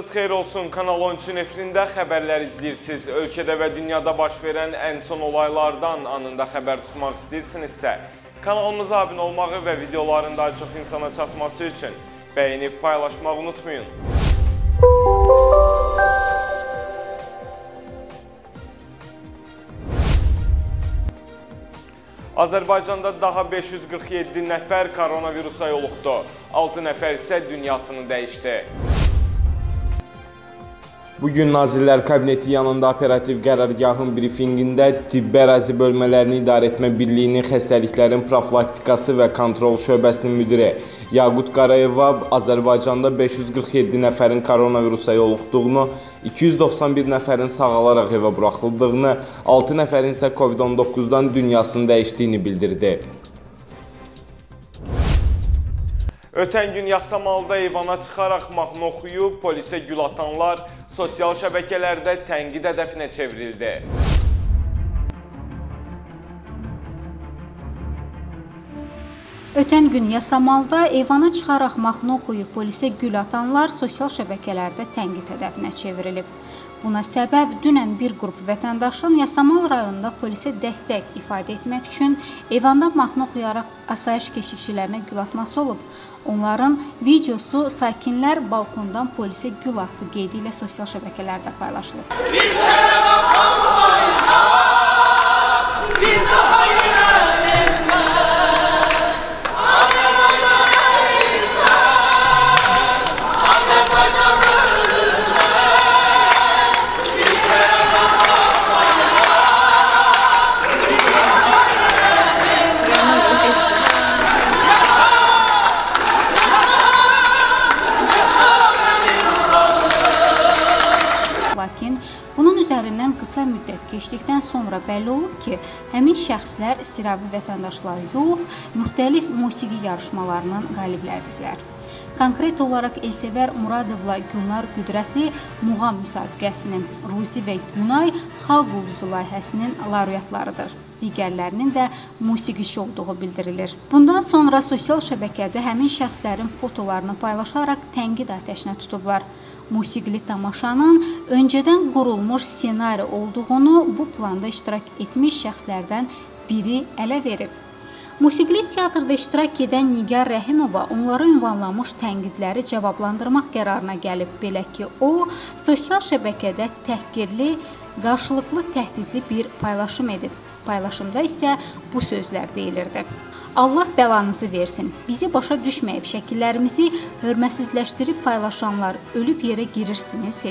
Vaxtınız xeyir olsun. Kanal 13 efirində xəbərlər izləyirsiniz. Ölkədə və dünyada baş verən ən son olaylardan anında xəbər tutmaq istəyirsinizsə, kanalımıza abunə olmağı və videoların daha çox insana çatması üçün bəyinib paylaşmağı unutmayın. Azərbaycanda daha 547 nəfər koronavirusa yoluxdu, 6 nəfər isə dünyasını dəyişdi. Bugün Nazirlər Kabineti yanında operativ qərargahın brifingində Tibbi Ərazi Bölmələrini İdarə Etmə Birliyinin Xəstəliklərin Profilaktikası və Kontrol Şöbəsinin müdiri Yaqud Qaraeva Azərbaycanda 547 nəfərin koronavirusa yoluxduğunu, 291 nəfərin sağalaraq evə buraxıldığını, 6 nəfərin isə COVID-19-dan dünyasını dəyişdiyini bildirdi. Ötən gün Yasamalda eyvana çıxaraq mahnı oxuyub, polisə gül atanlar sosial şəbəkələrdə tənqid hədəfinə çevrildi. Ötən gün Yasamalda eyvana çıxaraq mahnı oxuyub, polisə gül atanlar sosial şəbəkələrdə tənqid hədəfinə çevrilib. Buna səbəb dünən bir qrup vətəndaşın Yasamal rayonunda polisə dəstək ifadə etmək üçün eyvanda mahnı oxuyaraq asayiş keşikçilərinə gül atması olub. Onların videosu sakinlər balkondan polisə gül atdı qeydi ilə sosial şəbəkələrdə paylaşılıb. Bir kərə baxan bayra, bir daha yerə verməz, Azərbaycana verməz, Azərbaycana verməz. Üzərindən qısa müddət keçdikdən sonra bəlli olub ki, həmin şəxslər sıravi vətəndaşları yox, müxtəlif musiqi yarışmalarının qaliblərdirlər. Konkret olaraq Elsevər Muradovla Günar Güdrətli Muğam Müsabqəsinin, Ruzi və Günay Xalq Ulduzu layihəsinin laureatlarıdır. Digərlərinin də musiqişi olduğu bildirilir. Bundan sonra sosial şəbəkədə həmin şəxslərin fotolarını paylaşaraq tənqid atəşinə tutublar. Musiqili tamaşanın öncədən qurulmuş ssenari olduğunu bu planda iştirak etmiş şəxslərdən biri ələ verib. Musiqili teatrda iştirak edən Nigar Rəhimova onları ünvanlamış tənqidləri cavablandırmaq qərarına gəlib. Belə ki, o, sosial şəbəkədə təhqirli, qarşılıqlı təhdidli bir paylaşım edib. Paylaşımda isə bu sözlər deyilirdi. Allah bəlanızı versin, bizi başa düşməyib şəkillərimizi hörməsizləşdirib paylaşanlar ölüb yerə girirsiniz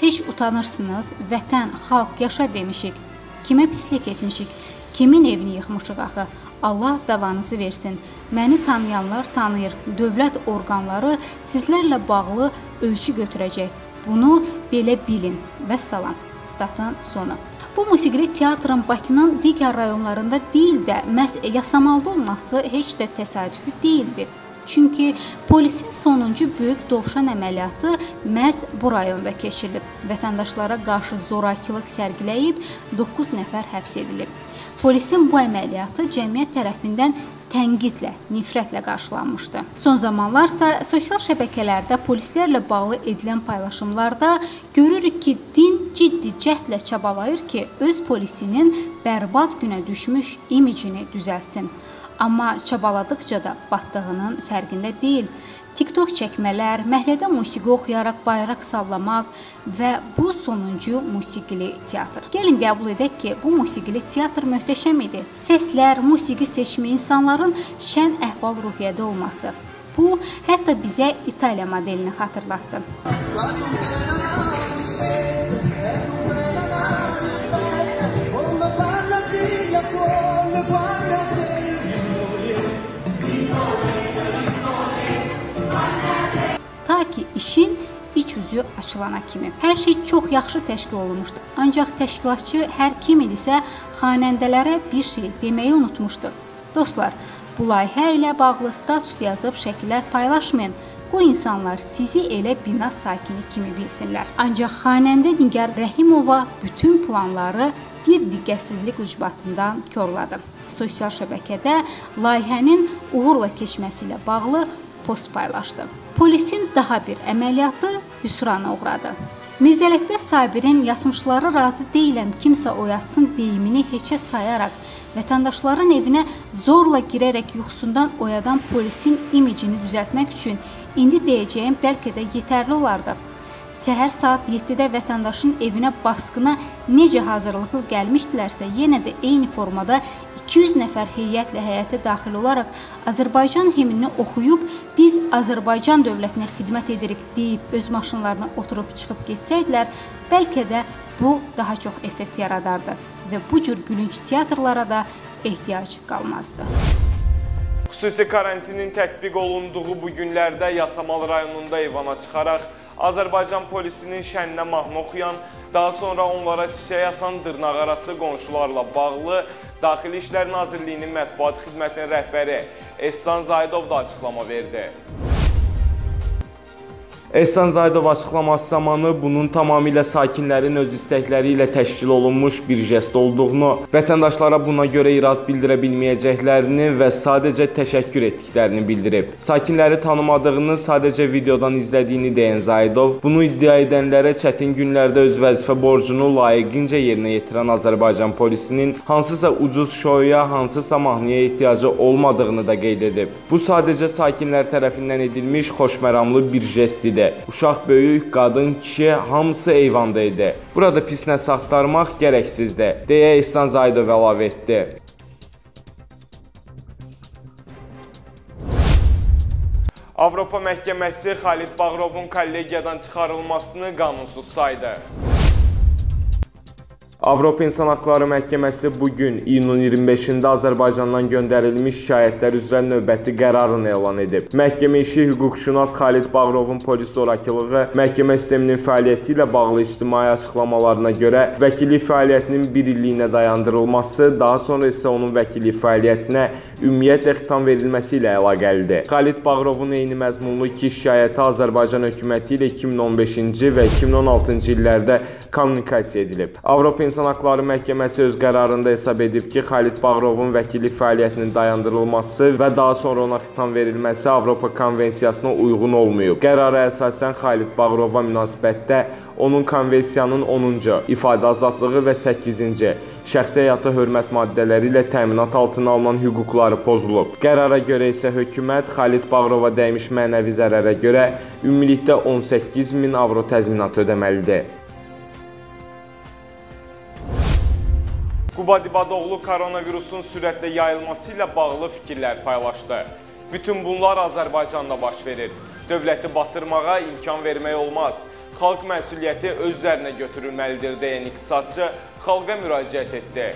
heç utanırsınız, vətən, xalq, yaşa demişik, kimə pislik etmişik, kimin evini yıxmışıq axı, Allah bəlanızı versin, məni tanıyanlar tanıyır, dövlət orqanları sizlərlə bağlı ölçü götürəcək, bunu belə bilin və salam, statın sonu. Bu musiqili teatrın Bakının digər rayonlarında deyil də, məhz Yasamalda olması heç də təsadüfi deyildir. Çünki polisin sonuncu böyük dovşan əməliyyatı məhz bu rayonda keçirilib. Vətəndaşlara qarşı zorakılıq sərgiləyib 9 nəfər həbs edilib. Polisin bu əməliyyatı cəmiyyət tərəfindən tənqidlə, nifrətlə qarşılanmışdı. Son zamanlarsa sosial şəbəkələrdə polislərlə bağlı edilən paylaşımlarda görürük ki, din ciddi cəhdlə çabalayır ki, öz polisinin bərbad günə düşmüş imicini düzəlsin. Amma çabaladıqca da batdığının fərqində deyil. TikTok çəkmələr, məhlədə musiqi oxuyaraq bayraq sallamaq və bu sonuncu musiqili teatr. Gəlin qəbul edək ki, bu musiqili teatr möhtəşəm idi. Səslər, musiqi seçimi, insanların şən əhval ruhiyyədə olması. Bu, hətta bizə İtaliya modelini xatırlatdı. Ki işin iç üzü açılana kimi. Hər şey çox yaxşı təşkil olunmuşdu. Ancaq təşkilatçı hər kim idisə xanəndələrə bir şey deməyi unutmuşdu. Dostlar, bu layihə ilə bağlı status yazıb şəkillər paylaşmayın. Bu insanlar sizi elə bina sakini kimi bilsinlər. Ancaq xanəndə Nigar Rəhimova bütün planları bir diqqətsizlik ucbatından körladı. Sosial şəbəkədə layihənin uğurla keçməsi ilə bağlı post paylaşdı. Polisin daha bir əməliyyatı hüsrana uğradı. Mirzə Ələkbər Sabirin yatmışları razı deyiləm kimsə oyatsın deyimini heçə sayaraq vətəndaşların evinə zorla girərək yuxusundan oyadan polisin imicini düzəltmək üçün indi deyəcəyim bəlkə də yetərli olardı. Səhər saat 7-də vətəndaşın evinə baskına necə hazırlıqlı gəlmişdilərsə, yenə də eyni formada 200 nəfər heyətlə həyətə daxil olaraq Azərbaycan himnini oxuyub, biz Azərbaycan dövlətinə xidmət edirik deyib öz maşınlarına oturub çıxıb getsəydilər, bəlkə də bu daha çox effekt yaradardı və bu cür gülünc teatrlara da ehtiyac qalmazdı. Xüsusi karantinin tətbiq olunduğu bu günlərdə Yasamal rayonunda eyvana çıxaraq Azərbaycan polisinin şəninə mahnı oxuyan, daha sonra onlara çiçək atan dırnaqarası qonşularla bağlı Daxili İşlər Nazirliyinin mətbuat xidmətinin rəhbəri Ehsan Zahidov da açıqlama verdi. Ehsan Zahidov açıqlaması zamanı bunun tamamilə sakinlərin öz istəkləri ilə təşkil olunmuş bir jest olduğunu, vətəndaşlara buna görə irad bildirə bilməyəcəklərini və sadəcə təşəkkür etdiklərini bildirib. Sakinləri tanımadığını, sadəcə videodan izlədiyini deyən Zahidov, bunu iddia edənlərə çətin günlərdə öz vəzifə borcunu layiqincə yerinə yetirən Azərbaycan polisinin hansısa ucuz şoya, hansısa mahnıya ehtiyacı olmadığını da qeyd edib. Bu sadəcə sakinlər tərəfindən edilmiş xoşməramlı bir jest idi. Uşaq, böyük, qadın, kişi hamısı eyvanda idi. Burada pis nəsə axtarmaq gərəksizdir, deyə Ehsan Zahidov əlavə etdi. Avropa Məhkəməsi Xalid Bağırovun kollegiyadan çıxarılmasını qanunsuz saydı. Avropa İnsan Hakları Məhkəməsi bugün iyunun 25-də Azərbaycandan göndərilmiş şikayətlər üzrə növbəti qərarını elan edib. Məhkəmə işi hüquqşünas Xalid Bağırovun polis zorakılığı, məhkəmə sisteminin fəaliyyəti ilə bağlı ictimai açıqlamalarına görə vəkillik fəaliyyətinin bir illiyinə dayandırılması, daha sonra isə onun vəkillik fəaliyyətinə ümumiyyətlə xitam verilməsi ilə əlaqəlidir. Xalid Bağırovun eyni məzmunlu iki şikayəti Azərbaycan hökuməti ilə 2015-ci və 2016-cı illərdə kommunikasiya edilib. Avropa İnsan Hakları Məhkəməsi öz qərarında hesab edib ki, Xalid Bağırovun vəkillik fəaliyyətinin dayandırılması və daha sonra ona xitam verilməsi Avropa Konvensiyasına uyğun olmayıb. Qərara əsasən Xalid Bağırova münasibətdə onun Konvensiyanın 10-cu, ifadə azadlığı və 8-ci, şəxsi həyata hörmət maddələri ilə təminat altına alınan hüquqları pozulub. Qərara görə isə hökumət Xalid Bağırova dəymiş mənəvi zərərə görə ümumilikdə 18.000 avro təzminatı ödəməlidir. Qubad İbadoğlu koronavirusun sürətlə yayılması ilə bağlı fikirlər paylaşdı. Bütün bunlar Azərbaycanda baş verir. Dövləti batırmağa imkan vermək olmaz. Xalq məsuliyyəti öz üzərinə götürülməlidir deyən iqtisadçı xalqa müraciət etdi.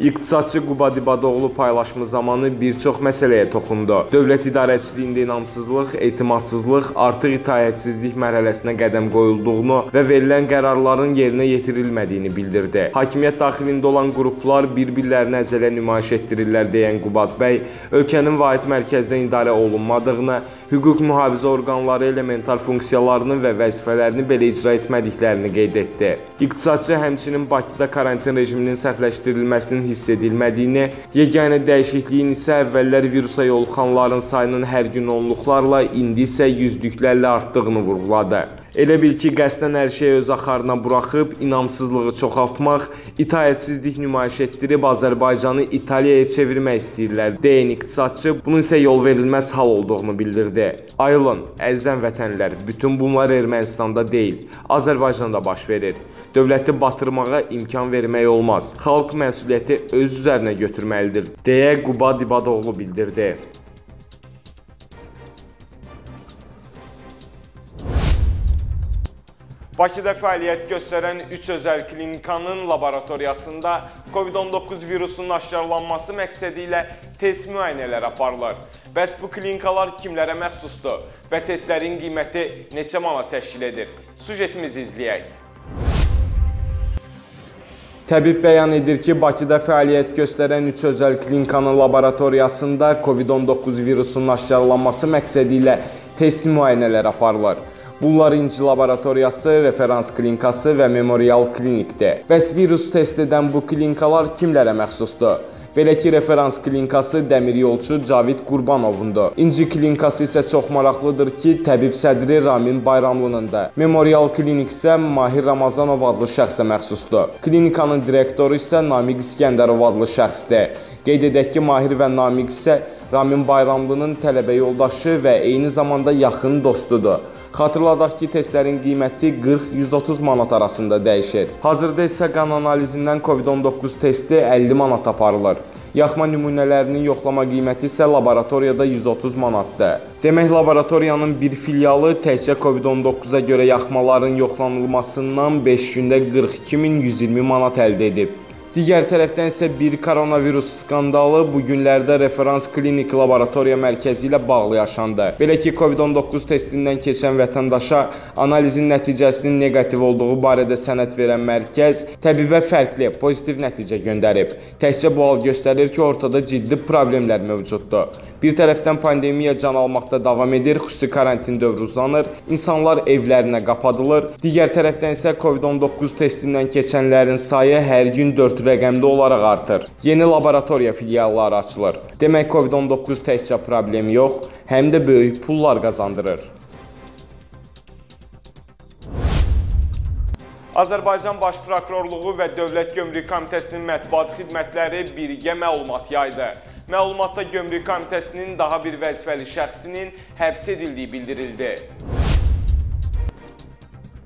İqtisadçı Qubad İbadoğlu paylaşımı zamanı bir çox məsələyə toxundu. Dövlət idarəçiliyində inamsızlıq, etimadsızlıq, artıq itaətsizlik mərhələsinə qədəm qoyulduğunu və verilən qərarların yerinə yetirilmədiyini bildirdi. Hakimiyyət daxilində olan qruplar bir-birlərinə əzələ nümayiş etdirirlər deyən Qubad bəy, ölkənin vahid mərkəzdən idarə olunmadığını, hüquq mühafizə orqanları elementar funksiyalarını və vəzifələrini belə icra etmədiklərini qeyd etdi. İqtisadçı həmçinin Bakıda karantin rejiminin sərtləşdirilməsinin hiss edilmədiyini, yeganə dəyişikliyin isə əvvəllər virusa yoluxanların sayının hər gün onluqlarla, indi isə yüzlüklərlə artdığını vurğuladı. Elə bil ki, qəsdən hər şeyi öz axarına buraxıb, inamsızlığı çoxaltmaq, itaətsizlik nümayiş etdirib Azərbaycanı İtaliyaya çevirmək istəyirlər deyən iqtisadçı, bunun isə yol verilməz hal olduğunu bildirdi. Ayılın, əzizən vətənlər, bütün bunlar Ermənistanda deyil, Azərbaycanda baş verir. Dövləti batırmağa imkan vermək olmaz. Xalq məsuliyyəti öz üzərinə götürməlidir, deyə Qubad İbadoğlu bildirdi. Bakıda fəaliyyət göstərən 3 özəl klinikanın laboratoriyasında COVID-19 virusunun aşkarlanması məqsədi ilə test müayinələr aparılır. Bəs bu klinikalar kimlərə məxsusdur və testlərin qiyməti neçə manat təşkil edir? Süjetimizi izləyək. Təbib bəyan edir ki, Bakıda fəaliyyət göstərən 3 özəl klinikanın laboratoriyasında COVID-19 virusunun aşkarlanması məqsədi ilə test müayinələr aparılır. Bunlar İnci Laboratoriyası, Referans Klinkası və Memorial Klinikdir. Bəs virus test edən bu klinikalar kimlərə məxsusdur? Belə ki, referans klinikası dəmiryolçu Cavit Qurbanovundur. İnci klinikası isə çox maraqlıdır ki, təbib sədri Ramin Bayramlının da. Memorial Klinik isə Mahir Ramazanov adlı şəxsə məxsusdur. Klinikanın direktoru isə Namik İskenderov adlı şəxsdir. Qeyd edək ki, Mahir və Namik isə Ramin Bayramlının tələbə yoldaşı və eyni zamanda yaxın dostudur. Xatırladaq ki, testlərin qiyməti 40-130 manat arasında dəyişir. Hazırda isə qan analizindən COVID-19 testi 50 manat aparılır. Yaxma nümunələrinin yoxlama qiyməti isə laboratoriyada 130 manatdır. Demək, laboratoriyanın bir filialı təkcə COVID-19-a görə yaxmaların yoxlanılmasından 5 gündə 42.120 manat əldə edib. Digər tərəfdən isə bir koronavirus skandalı bu günlərdə Referans Klinik Laboratoriya Mərkəzi ilə bağlı yaşandı. Belə ki, COVID-19 testindən keçən vətəndaşa analizin nəticəsinin negativ olduğu barədə sənəd verən mərkəz təbibə fərqli, pozitiv nəticə göndərib. Təkcə bu hal göstərir ki, ortada ciddi problemlər mövcuddur. Bir tərəfdən pandemiya can almaqda davam edir, xüsusi karantin dövrü uzanır, insanlar evlərinə qapadılır. Digər tərəfdən isə COVID-19 testindən keçənlərin sayı hər gün 4 rəqəmli olaraq artır. Yeni laboratoriya filialları açılır. Demək, COVID-19 təkcə problem yox, həm də böyük pullar qazandırır. Azərbaycan Baş Prokurorluğu və Dövlət Gömrük Komitəsinin mətbuat xidmətləri birgə məlumat yaydı. Məlumatda Gömrük Komitəsinin daha bir vəzifəli şəxsinin həbs edildiyi bildirildi.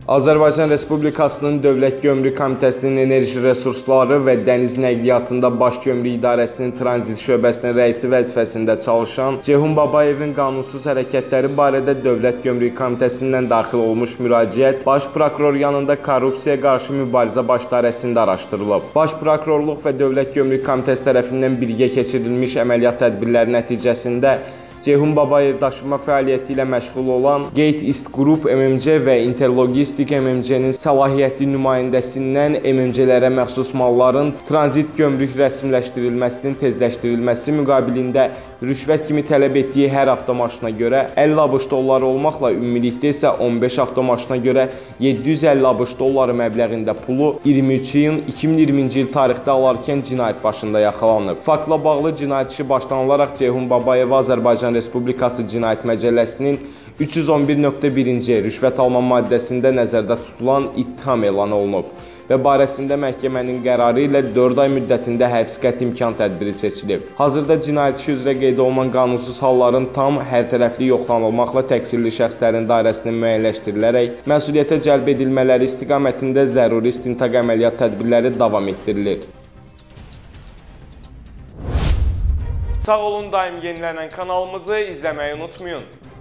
Azərbaycan Respublikasının Dövlət Gömrük Komitəsinin Enerji Resursları və Dəniz Nəqliyyatında Baş Gömrük İdarəsinin Tranzit Şöbəsinin rəisi vəzifəsində çalışan Ceyhun Babayevin qanunsuz hərəkətləri barədə Dövlət Gömrük Komitəsindən daxil olmuş müraciət Baş Prokuror yanında Korrupsiyaya Qarşı Mübarizə Baş Dairəsində araşdırılıb. Baş Prokurorluq və Dövlət Gömrük Komitəsi tərəfindən birgə keçirilmiş əməliyyat tədbirləri nəticəsində Ceyhun Babayev daşıma fəaliyyəti ilə məşğul olan Gate East Group MMC və Interlogistik MMC-nin səlahiyyətli nümayəndəsindən MMC-lərə məxsus malların tranzit gömrük rəsmiləşdirilməsinin tezləşdirilməsi müqabilində rüşvət kimi tələb etdiyi hər avtomaşına görə 50 ABŞ dolları olmaqla ümumilikdə isə 15 avtomaşına görə 750 ABŞ dolları məbləğində pulu 23 iyun 2020-ci il tarixdə alarkən cinayət başında yaxalanıb. Faktla bağlı cinayət işi başlanılaraq Ceyhun Babayev Azərbaycan Respublikası Cinayət Məcəlləsinin 311.1-ci rüşvət alma maddəsində nəzərdə tutulan ittiham elan olunub və barəsində məhkəmənin qərarı ilə 4 ay müddətində həbs qəti imkan tədbiri seçilib. Hazırda cinayət işi üzrə qeyd olunan qanunsuz halların tam hərtərəfli yoxlanılmaqla təqsirli şəxslərin dairəsinin müəyyənləşdirilərək məsuliyyətə cəlb edilmələri istiqamətində zəruri istintaq əməliyyat tədbirləri davam etdirilir. Sağ olun, daim yenilənən kanalımızı izləməyi unutmayın.